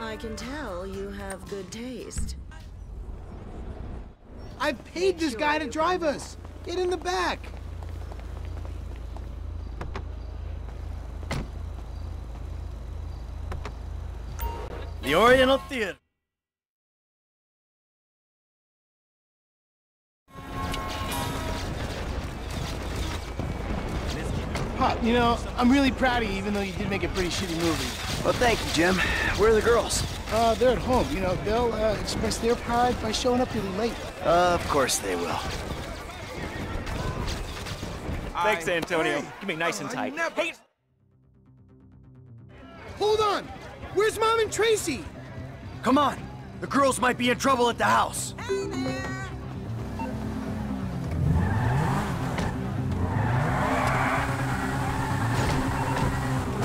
I can tell you have good taste. I've paid this guy to drive us! Get in the back! The Oriental Theater. Pop, you know, I'm really proud of you, even though you did make a pretty shitty movie. Well, thank you, Jim. Where are the girls? They're at home. You know, they'll express their pride by showing up really late. Of course they will. Thanks, Antonio. Give me nice and tight. Hey. Hold on! Where's Mom and Tracy? Come on! The girls might be in trouble at the house! Hey there.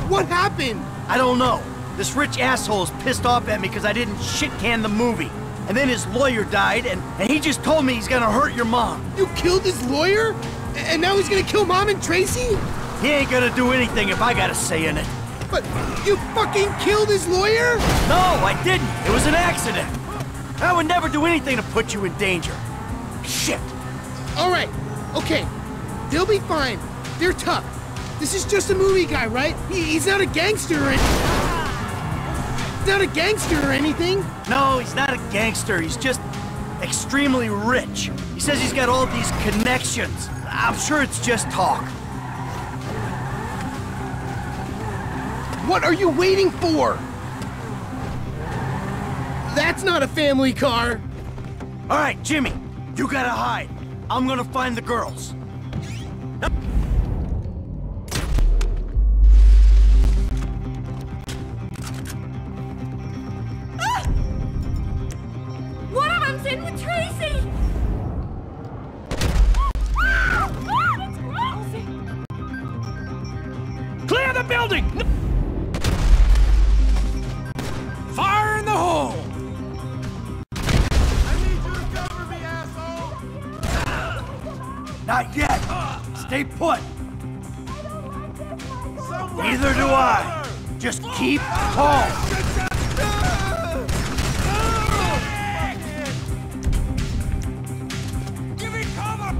What happened? I don't know. This rich asshole's pissed off at me because I didn't shit-can the movie. And then his lawyer died, and he just told me he's gonna hurt your mom. You killed his lawyer? And now he's gonna kill Mom and Tracy? He ain't gonna do anything if I got a say in it. But you fucking killed his lawyer? No, I didn't. It was an accident. I would never do anything to put you in danger. Shit. All right. Okay. They'll be fine. They're tough. This is just a movie guy, right? He's not a gangster or anything. He's not a gangster or anything. No, he's not a gangster. He's just extremely rich. He says he's got all these connections. I'm sure it's just talk. What are you waiting for? That's not a family car. All right, Jimmy, you gotta hide. I'm gonna find the girls. Ah! One of them's in with Tracy. Ah! Ah, it's crazy. Clear the building! No. Not yet! Stay put! Neither do I! Just keep calm! Give me cover!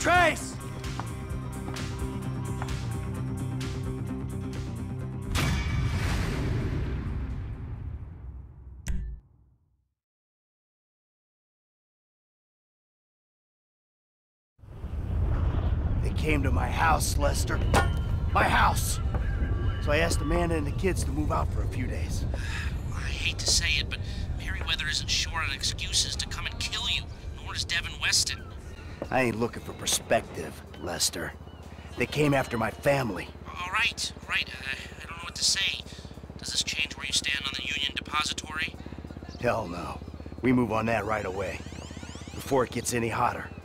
Trace! They came to my house, Lester. My house! So I asked Amanda and the kids to move out for a few days. I hate to say it, but Merryweather isn't short on excuses to come and kill you, nor is Devin Weston. I ain't looking for perspective, Lester. They came after my family. All right, I don't know what to say. Does this change where you stand on the Union Depository? Hell no. We move on that right away, before it gets any hotter.